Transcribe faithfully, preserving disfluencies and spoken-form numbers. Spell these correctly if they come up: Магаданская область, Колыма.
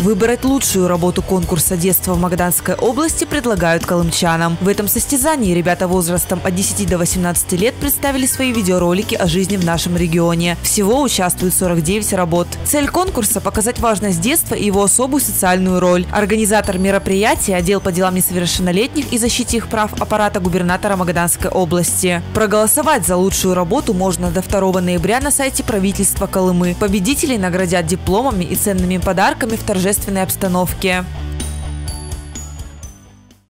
Выбрать лучшую работу конкурса детства в Магаданской области предлагают колымчанам. В этом состязании ребята возрастом от десяти до восемнадцати лет представили свои видеоролики о жизни в нашем регионе. Всего участвуют сорок девять работ. Цель конкурса – показать важность детства и его особую социальную роль. Организатор мероприятия – отдел по делам несовершеннолетних и защите их прав аппарата губернатора Магаданской области. Проголосовать за лучшую работу можно до второго ноября на сайте правительства Колымы. Победителей наградят дипломами и ценными подарками в торжественной обстановке.